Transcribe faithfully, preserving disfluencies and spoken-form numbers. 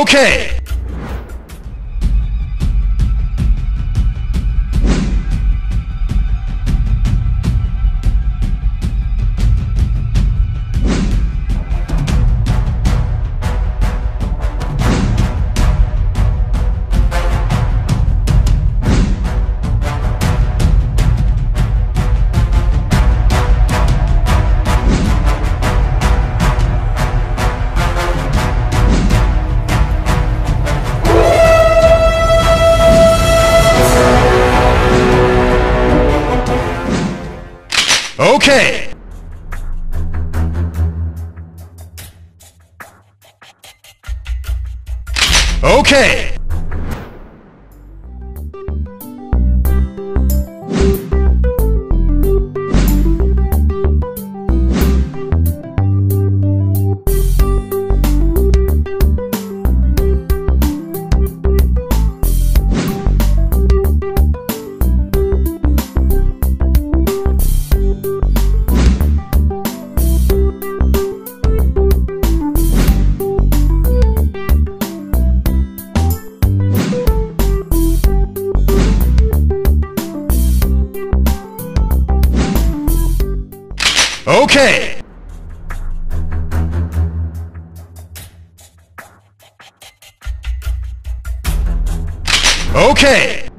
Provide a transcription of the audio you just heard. Okay. Okay. Okay. Okay. Okay.